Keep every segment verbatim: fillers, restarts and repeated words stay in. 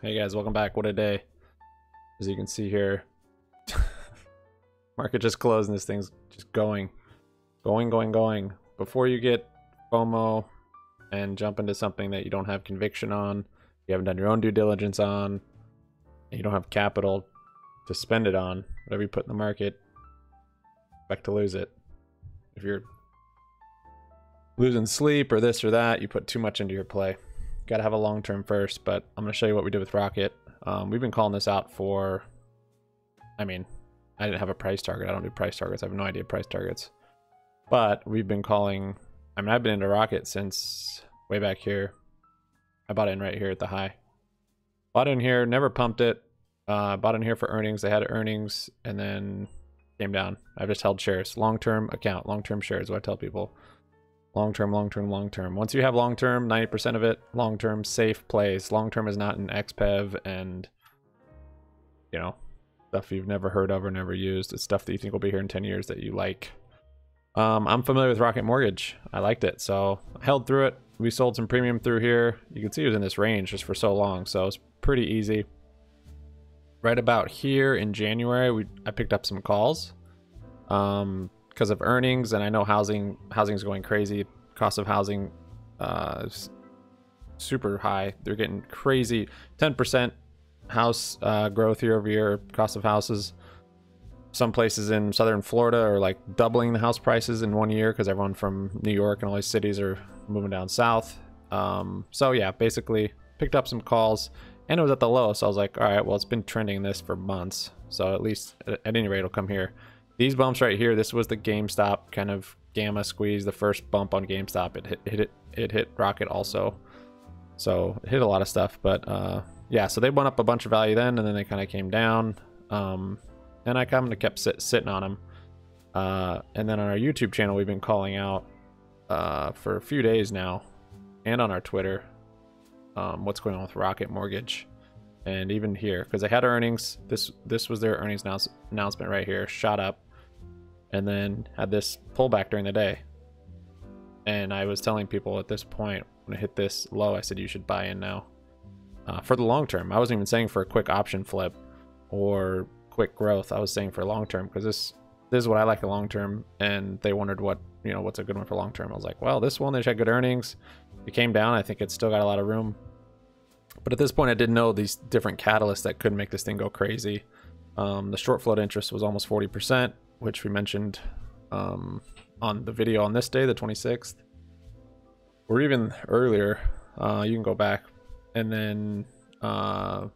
Hey guys, welcome back. What a day. As you can see here, market just closed and this thing's just going, going, going, going. Before you get FOMO and jump into something that you don't have conviction on, you haven't done your own due diligence on, and you don't have capital to spend it on, whatever you put in the market, expect to lose it. If you're losing sleep or this or that, you put too much into your play. Got to have a long term first, but I'm going to show you what we did with Rocket. Um, we've been calling this out for, I mean, I didn't have a price target. I don't do price targets. I have no idea price targets. But we've been calling, I mean, I've been into Rocket since way back here. I bought in right here at the high. Bought in here, never pumped it. Uh, bought in here for earnings. They had earnings and then came down. I've just held shares. Long-term account, long-term shares, what I tell people. Long-term, long-term, long-term. Once you have long-term, ninety percent of it, long-term, safe plays. Long-term is not an X P E V and, you know, stuff you've never heard of or never used. It's stuff that you think will be here in ten years that you like. Um, I'm familiar with Rocket Mortgage. I liked it, so I held through it. We sold some premium through here. You can see it was in this range just for so long, so it's pretty easy. Right about here in January, we I picked up some calls. Um... because of earnings, and I know housing housing's going crazy. Cost of housing uh is super high. They're getting crazy. ten percent house uh growth year over year, cost of houses. Some places in southern Florida are like doubling the house prices in one year because everyone from New York and all these cities are moving down south. Um so yeah, basically picked up some calls and it was at the low, so I was like, all right, well, it's been trending this for months, so at least at any rate it'll come here. These bumps right here, this was the GameStop kind of gamma squeeze, the first bump on GameStop. It hit, hit, it, it hit Rocket also. So it hit a lot of stuff, but uh, yeah, so they went up a bunch of value then, and then they kind of came down. Um, and I kind of kept sit, sitting on them. Uh, and then on our YouTube channel, we've been calling out uh, for a few days now, and on our Twitter, um, what's going on with Rocket Mortgage. And even here, because they had earnings. This this was their earnings announce, announcement right here, shot up. And then had this pullback during the day. And I was telling people at this point, when I hit this low, I said you should buy in now. Uh, for the long term. I wasn't even saying for a quick option flip or quick growth. I was saying for long term, because this this is what I like, the long term. And they wondered what, you know, what's a good one for long term. I was like, well, this one, they had good earnings. It came down. I think it's still got a lot of room. But at this point, I didn't know these different catalysts that could make this thing go crazy. Um, the short float interest was almost forty percent. Which we mentioned um, on the video on this day, the twenty-sixth, or even earlier. Uh, you can go back, and then uh,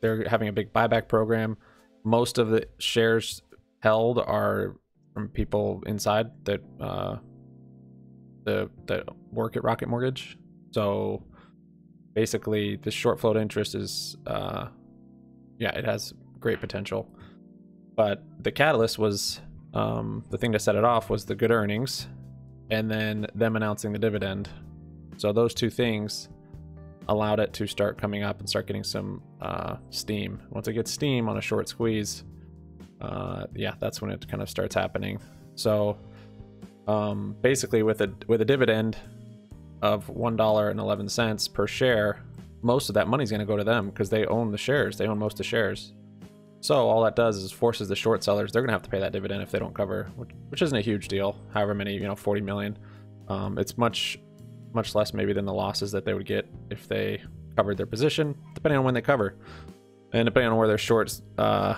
they're having a big buyback program. Most of the shares held are from people inside that uh, the that work at Rocket Mortgage. So basically, this short float interest is, uh, yeah, it has great potential. But the catalyst was. Um, the thing to set it off was the good earnings and then them announcing the dividend. So those two things allowed it to start coming up and start getting some uh, steam. Once it gets steam on a short squeeze, uh, yeah, that's when it kind of starts happening. So um, basically with a, with a dividend of one dollar and eleven cents per share, most of that money is going to go to them because they own the shares. They own most of the shares. So all that does is forces the short sellers, they're going to have to pay that dividend if they don't cover, which, which isn't a huge deal, however many, you know, forty million. Um, it's much, much less maybe than the losses that they would get if they covered their position, depending on when they cover. And depending on where their shorts, uh,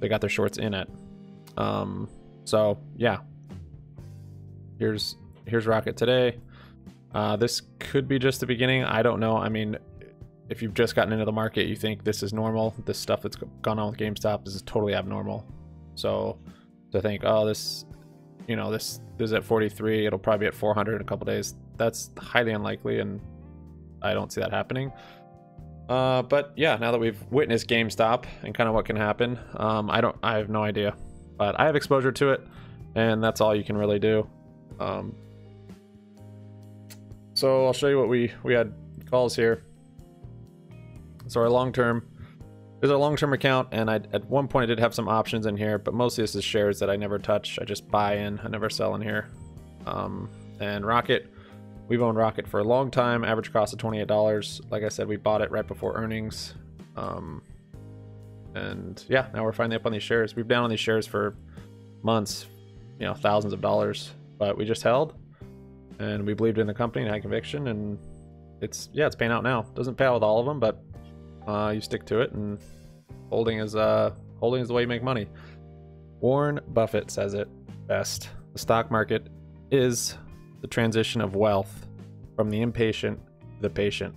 they got their shorts in at. Um, so, yeah. Here's, here's Rocket today. Uh, this could be just the beginning. I don't know. I mean... If you've just gotten into the market, you think this is normal. This stuff that's gone on with GameStop, this is totally abnormal. So to think, oh, this, you know, this, this is at forty-three. It'll probably be at four hundred in a couple days. That's highly unlikely, and I don't see that happening. Uh, but yeah, now that we've witnessed GameStop and kind of what can happen, um, I don't, I have no idea, but I have exposure to it, and that's all you can really do. Um, so I'll show you what we we had calls here. So our long-term, there's a long-term account, and I at one point I did have some options in here, but mostly this is shares that I never touch. I just buy in, I never sell in here. Um, and Rocket, we've owned Rocket for a long time, average cost of twenty-eight dollars. Like I said, we bought it right before earnings. Um, and yeah, now we're finally up on these shares. We've been down on these shares for months, you know, thousands of dollars, but we just held and we believed in the company and had conviction, and it's, yeah, it's paying out now. Doesn't pay out with all of them, but uh, you stick to it, and holding is, uh, holding is the way you make money. Warren Buffett says it best. The stock market is the transition of wealth from the impatient to the patient.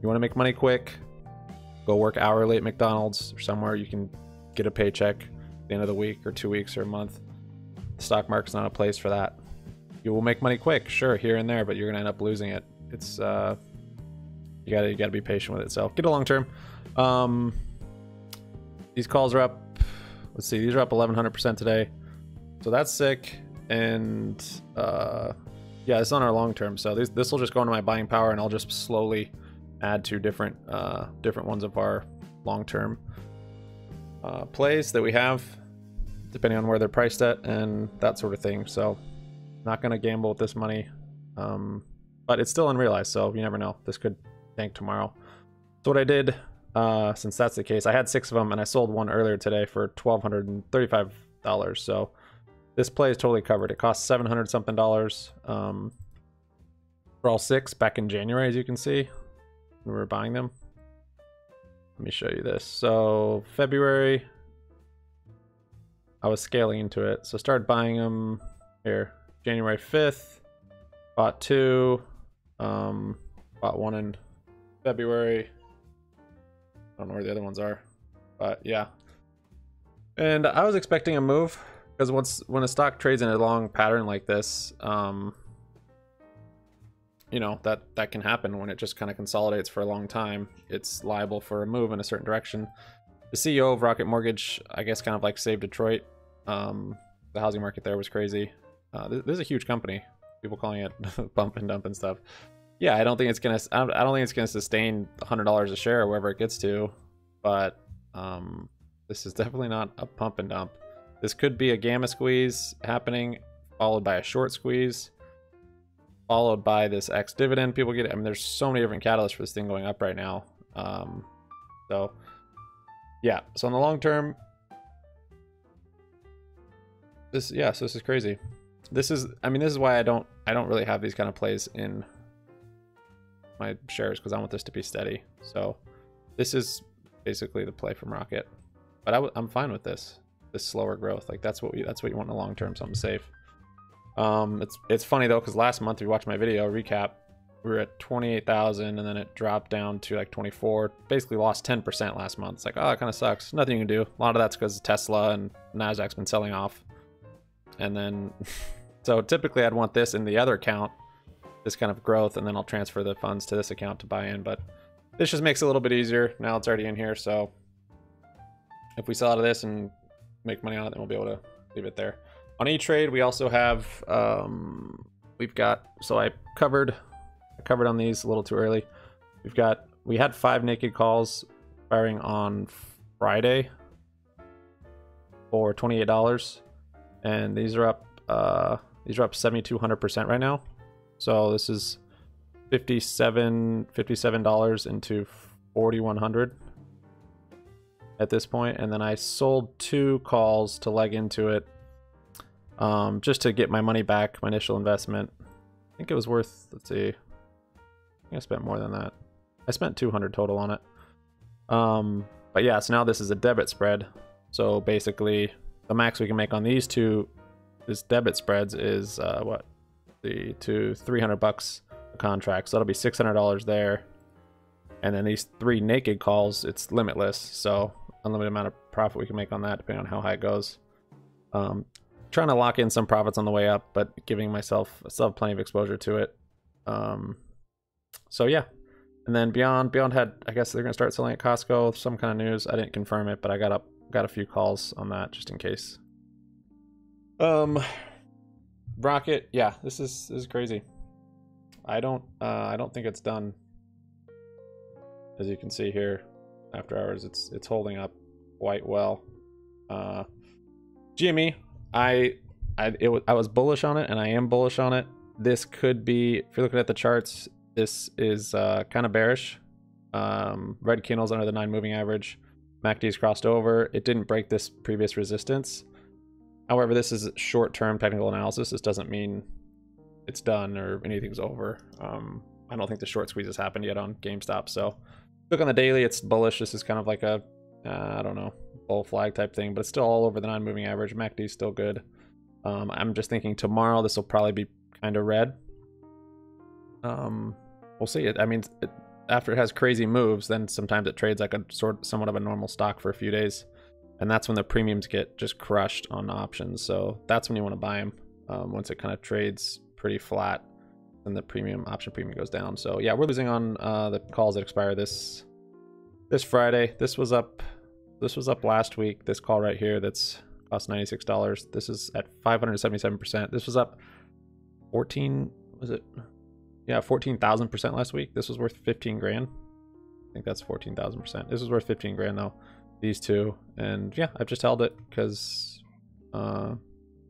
You want to make money quick, go work hourly at McDonald's or somewhere you can get a paycheck at the end of the week or two weeks or a month. The stock market's not a place for that. You will make money quick, sure, here and there, but you're going to end up losing it. It's, uh, you gotta, you gotta be patient with it. So get a long term. Um, these calls are up. Let's see, these are up eleven hundred percent today. So that's sick. And, uh, yeah, it's on our long term. So this, this will just go into my buying power, and I'll just slowly add to different, uh, different ones of our long term, uh, plays that we have, depending on where they're priced at and that sort of thing. So not going to gamble with this money. Um, but it's still unrealized, so you never know. This could tank tomorrow. So what I did, uh, since that's the case, I had six of them and I sold one earlier today for one thousand two hundred thirty-five dollars. So this play is totally covered. It costs seven hundred something dollars um, for all six back in January, as you can see, when we were buying them. Let me show you this. So February, I was scaling into it. So started buying them here. January fifth, bought two, um, bought one in February. I don't know where the other ones are, but yeah. And I was expecting a move, because once when a stock trades in a long pattern like this, um, you know, that, that can happen when it just kind of consolidates for a long time. It's liable for a move in a certain direction. The C E O of Rocket Mortgage, I guess, kind of like saved Detroit. Um, the housing market there was crazy. Uh, this, this is a huge company. People calling it pump and dump and stuff. Yeah, I don't think it's gonna. I don't, I don't think it's gonna sustain one hundred dollars a share, wherever it gets to. But um, this is definitely not a pump and dump. This could be a gamma squeeze happening, followed by a short squeeze, followed by this X dividend. People get it. I mean, there's so many different catalysts for this thing going up right now. Um, so yeah. So in the long term, this yeah. So this is crazy. This is, I mean, this is why I don't, I don't really have these kind of plays in my shares, because I want this to be steady. So this is basically the play from Rocket, but I w I'm fine with this, this slower growth. Like that's what we, that's what you want in the long term. So I'm safe. Um, it's, it's funny though, because last month, if you watched my video recap, we were at twenty-eight thousand and then it dropped down to like twenty-four, basically lost ten percent last month. It's like, oh, that kind of sucks. Nothing you can do. A lot of that's because Tesla and Nasdaq's been selling off. And then, so typically I'd want this in the other account, this kind of growth, and then I'll transfer the funds to this account to buy in. But this just makes it a little bit easier. Now it's already in here. So if we sell out of this and make money on it, then we'll be able to leave it there. On E Trade, we also have, um, we've got, so I covered, I covered on these a little too early. We've got, we had five naked calls firing on Friday for twenty-eight dollars. And these are up, uh, these are up seventy-two hundred percent right now. So this is fifty-seven dollars into forty-one hundred at this point. And then I sold two calls to leg into it, um, just to get my money back, my initial investment. I think it was worth, let's see, I think I spent more than that. I spent two hundred total on it. Um, but yeah, so now this is a debit spread. So basically, the max we can make on these two, this debit spreads, is uh, what, the two three hundred bucks a contract. So that'll be six hundred dollars there, and then these three naked calls, it's limitless. So unlimited amount of profit we can make on that, depending on how high it goes. Um, trying to lock in some profits on the way up, but giving myself still have plenty of exposure to it. Um, so yeah, and then beyond beyond had, I guess they're gonna start selling at Costco. Some kind of news. I didn't confirm it, but I got up. Got a few calls on that just in case. Um, Rocket, yeah, this is this is crazy. I don't, uh, I don't think it's done. As you can see here, after hours, it's it's holding up quite well. Uh, G M E, I, I, it, I was bullish on it, and I am bullish on it. This could be, if you're looking at the charts, this is uh, kind of bearish. um, red candles under the nine moving average. M A C D's crossed over. It didn't break this previous resistance. However, this is short-term technical analysis. This doesn't mean it's done or anything's over. Um, I don't think the short squeeze has happened yet on GameStop. So look on the daily, it's bullish. This is kind of like a, uh, I don't know, bull flag type thing, but it's still all over the non-moving average. M A C D is still good. Um, I'm just thinking tomorrow this will probably be kind of red. Um, we'll see. It, I mean, it, after it has crazy moves, then sometimes it trades like a sort somewhat of a normal stock for a few days. And that's when the premiums get just crushed on options. So that's when you want to buy them. Um, once it kind of trades pretty flat, then the premium option premium goes down. So yeah, we're losing on uh, the calls that expire this this Friday. This was up. This was up last week. This call right here that's cost ninety-six dollars. This is at five hundred seventy-seven percent. This was up fourteen. Was it? Yeah, fourteen thousand percent last week. This was worth fifteen grand. I think that's fourteen thousand percent. This was worth fifteen grand though. These two, and yeah, I've just held it because uh,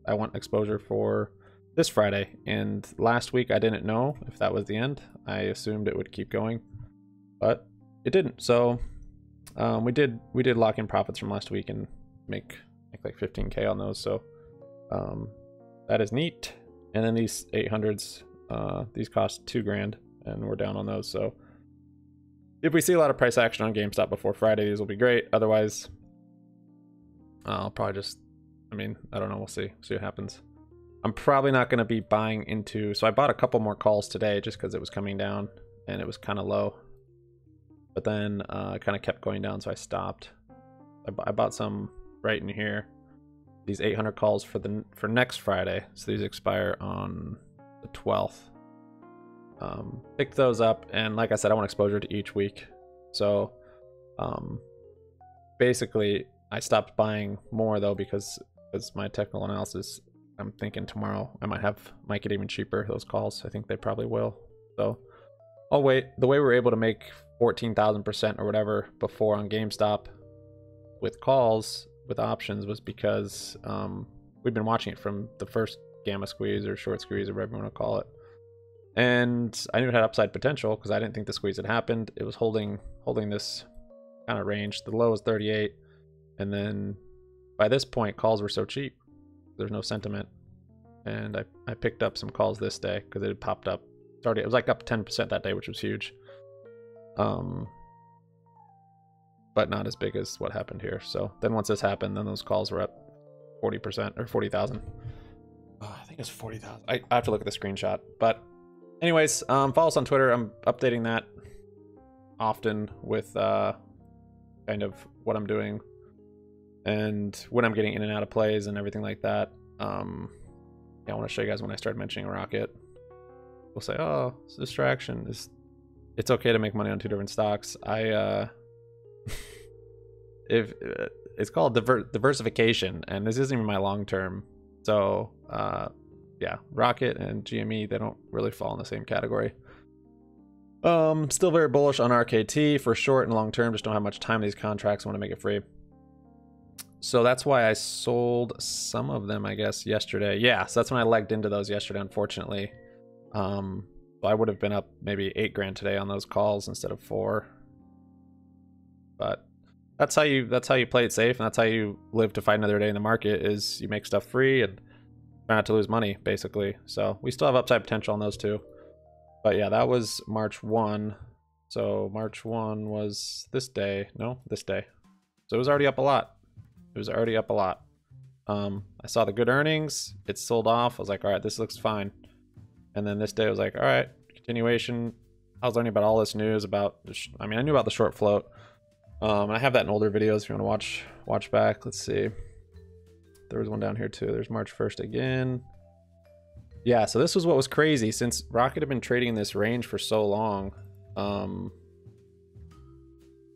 I want exposure for this Friday. And last week I didn't know if that was the end. I assumed it would keep going, but it didn't. So um, we did we did lock in profits from last week and make, make like fifteen K on those. So um, that is neat. And then these eight hundreds, uh, these cost two grand, and we're down on those. So if we see a lot of price action on GameStop before Friday, these will be great. Otherwise, I'll probably just, I mean, I don't know. We'll see. See what happens. I'm probably not going to be buying into, so I bought a couple more calls today just because it was coming down and it was kind of low. But then uh, it kind of kept going down, so I stopped. I, I bought some right in here. These eight hundred calls for the for next Friday. So these expire on the twelfth. Um, pick those up, and like I said, I want exposure to each week. So um, basically I stopped buying more though because as my technical analysis, I'm thinking tomorrow I might have might get even cheaper those calls. I think they probably will. So I'll wait. The way we were able to make fourteen thousand percent or whatever before on GameStop with calls with options was because um, we've been watching it from the first gamma squeeze or short squeeze or whatever you want to call it. And I knew it had upside potential because I didn't think the squeeze had happened. It was holding holding this kind of range. The low is thirty-eight, and then by this point calls were so cheap there's no sentiment, and I, I picked up some calls this day because it had popped up. It's already, it was like up ten percent that day, which was huge, um but not as big as what happened here. So then once this happened, then those calls were up forty percent or forty thousand. Oh, I think it's forty thousand. I, I have to look at the screenshot, but anyways, um, follow us on Twitter. I'm updating that often with uh, kind of what I'm doing and when I'm getting in and out of plays and everything like that. Um, yeah, I want to show you guys when I start mentioning Rocket. We'll say, oh, it's a distraction. It's, it's okay to make money on two different stocks. I uh, if it's called diver diversification, and this isn't even my long term. So uh, yeah, Rocket and G M E, they don't really fall in the same category. Um, still very bullish on R K T for short and long term. Just don't have much time in these contracts. I want to make it free. So that's why I sold some of them, I guess, yesterday. Yeah, so that's when I legged into those yesterday, unfortunately. Um, I would have been up maybe eight grand today on those calls instead of four. But that's how you that's how you play it safe, and that's how you live to fight another day in the market, is you make stuff free and not to lose money, basically. So we still have upside potential on those two. But yeah, that was March first. So March first was this day. No, this day. So it was already up a lot. It was already up a lot. Um, I saw the good earnings. It sold off. I was like, all right, this looks fine. And then this day I was like, all right, continuation. I was learning about all this news about, I mean, I knew about the short float. Um, I have that in older videos if you want to watch, watch back. Let's see. There was one down here too. There's March first again. Yeah, so this was what was crazy. Since Rocket had been trading in this range for so long, um,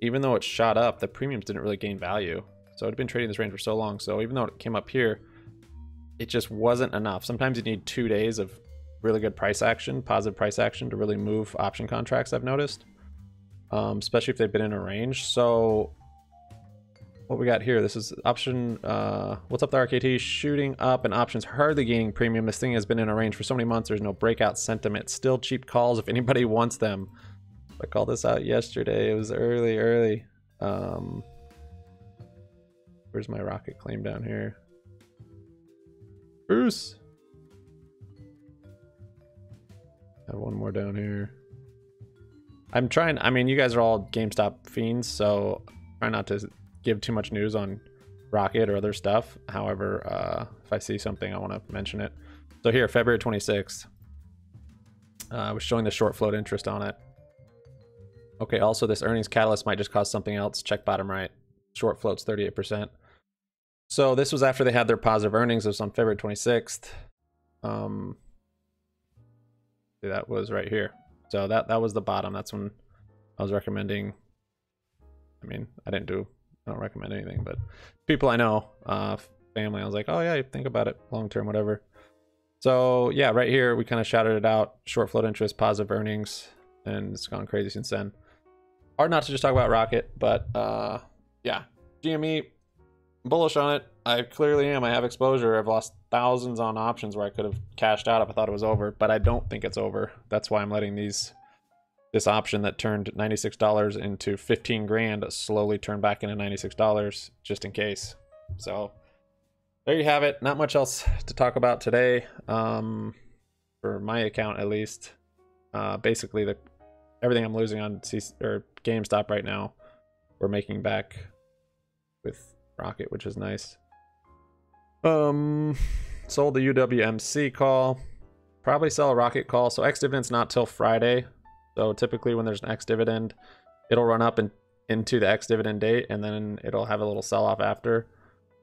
even though it shot up, the premiums didn't really gain value. So it had been trading this range for so long. So even though it came up here, it just wasn't enough. Sometimes you need two days of really good price action, positive price action, to really move option contracts, I've noticed, um, especially if they've been in a range. So what we got here, this is option, uh, what's up the R K T, shooting up and options hardly gaining premium. This thing has been in a range for so many months, there's no breakout sentiment, still cheap calls if anybody wants them. I called this out yesterday. It was early, early. Um, where's my rocket claim down here? Bruce! I have one more down here. I'm trying, I mean, you guys are all GameStop fiends, so try not to give too much news on Rocket or other stuff. However, uh, if I see something, I want to mention it. So here, February twenty-sixth, uh, I was showing the short float interest on it. Okay, also this earnings catalyst might just cause something else. Check bottom right. Short float's thirty-eight percent. So this was after they had their positive earnings. It was on February twenty-sixth. Um, that was right here. So that, that was the bottom. That's when I was recommending. I mean, I didn't do, I don't recommend anything, but people I know, uh, family, I was like, oh yeah, think about it long-term, whatever. So yeah, right here, we kind of shouted it out. Short float interest, positive earnings, and it's gone crazy since then. Hard not to just talk about Rocket, but uh, yeah, G M E, bullish on it. I clearly am. I have exposure. I've lost thousands on options where I could have cashed out if I thought it was over, but I don't think it's over. That's why I'm letting these, this option that turned ninety-six dollars into fifteen grand slowly turn back into ninety-six dollars just in case. So there you have it. Not much else to talk about today, um, for my account at least. Uh, basically, the everything I'm losing on C or GameStop right now, we're making back with Rocket, which is nice. Um, sold the U W M C call. Probably sell a Rocket call. So ex-dividend's not till Friday. So typically when there's an ex-dividend, it'll run up and in, into the ex-dividend date, and then it'll have a little sell-off after.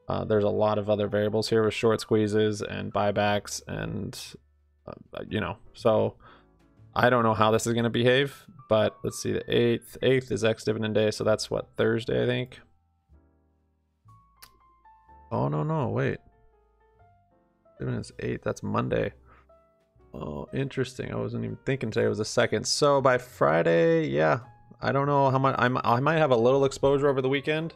Uh, there's a lot of other variables here with short squeezes and buybacks and, uh, you know. So I don't know how this is going to behave, but let's see, the eighth. eighth is ex-dividend day, so that's what, Thursday, I think. Oh, no, no, wait. Dividends eight, that's Monday. Oh, interesting. I wasn't even thinking today was the second. So by Friday, yeah, I don't know how much. I'm, I might have a little exposure over the weekend.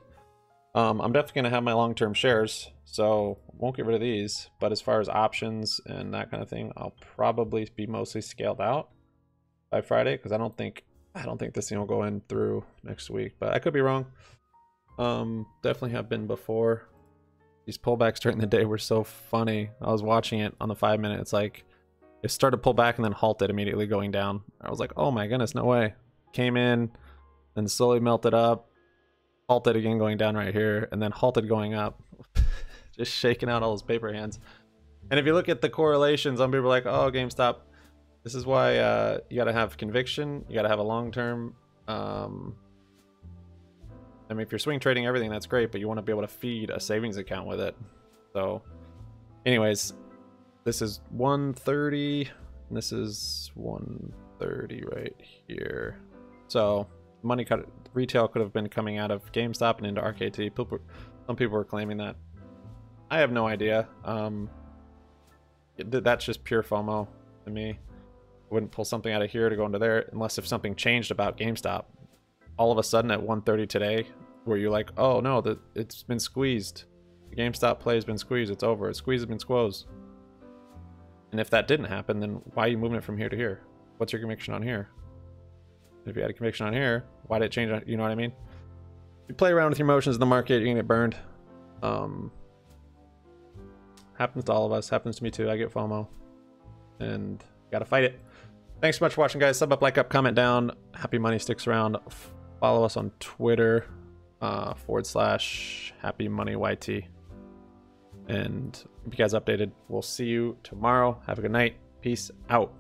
Um, I'm definitely going to have my long-term shares, so won't get rid of these. But as far as options and that kind of thing, I'll probably be mostly scaled out by Friday because I don't think I don't think this thing will go in through next week. But I could be wrong. Um, definitely have been before. These pullbacks during the day were so funny. I was watching it on the five minute. It's like it started to pull back and then halted immediately going down. I was like, oh my goodness, no way. Came in and slowly melted up, halted again going down right here, and then halted going up. Just shaking out all those paper hands. And if you look at the correlations, some people are like, oh, GameStop. This is why uh, you got to have conviction. You got to have a long term. Um, I mean, if you're swing trading everything, that's great, but you want to be able to feed a savings account with it. So anyways, this is one thirty, and this is one thirty right here. So money cut retail could have been coming out of GameStop and into R K T. People, some people were claiming that. I have no idea. Um, it, that's just pure FOMO to me. I wouldn't pull something out of here to go into there unless if something changed about GameStop. All of a sudden at one thirty today, where you're like, oh no, the, it's been squeezed. The GameStop play has been squeezed. It's over. It's squeezed has been squoze. And if that didn't happen, then why are you moving it from here to here? What's your conviction on here? If you had a conviction on here, why did it change? On, you know what I mean? If you play around with your emotions in the market, you're going to get burned. Um, happens to all of us. Happens to me too. I get FOMO. And got to fight it. Thanks so much for watching, guys. Sub up, like up, comment down. Happy money sticks around. Follow us on Twitter, uh, forward slash Happy Money Y T. And keep you guys updated. We'll see you tomorrow. Have a good night. Peace out.